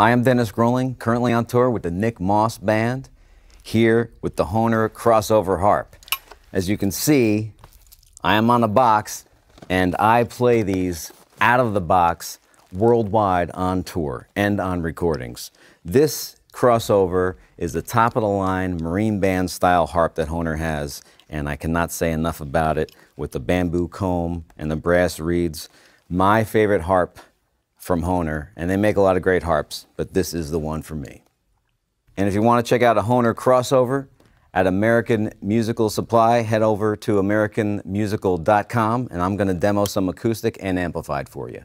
I am Dennis Groeling, currently on tour with the Nick Moss Band, here with the Hohner Crossover Harp. As you can see, I am on a box, and I play these out of the box worldwide on tour and on recordings. This Crossover is the top-of-the-line Marine Band style harp that Hohner has, and I cannot say enough about it, with the bamboo comb and the brass reeds. My favorite harp from Hohner, and they make a lot of great harps, but this is the one for me. And if you want to check out a Hohner Crossover at American Musical Supply, head over to americanmusical.com, and I'm going to demo some acoustic and amplified for you.